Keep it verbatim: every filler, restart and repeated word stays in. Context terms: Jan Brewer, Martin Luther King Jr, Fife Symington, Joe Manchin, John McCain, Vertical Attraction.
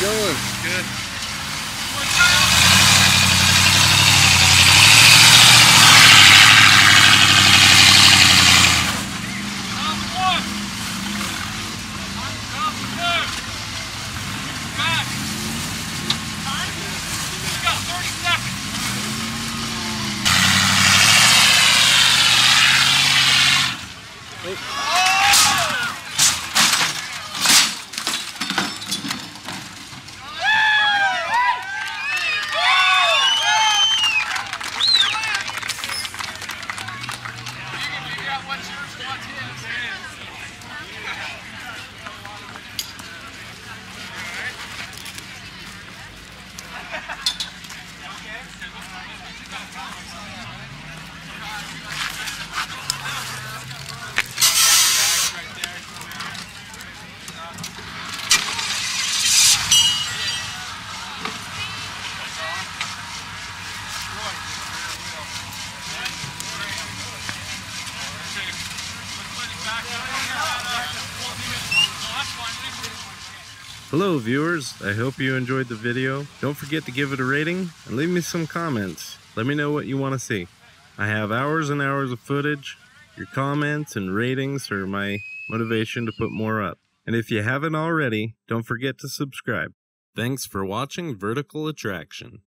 we're going. Good. Hello viewers, I hope you enjoyed the video. Don't forget to give it a rating and leave me some comments. Let me know what you want to see. I have hours and hours of footage. Your comments and ratings are my motivation to put more up. And if you haven't already, don't forget to subscribe. Thanks for watching Vertical Attraction.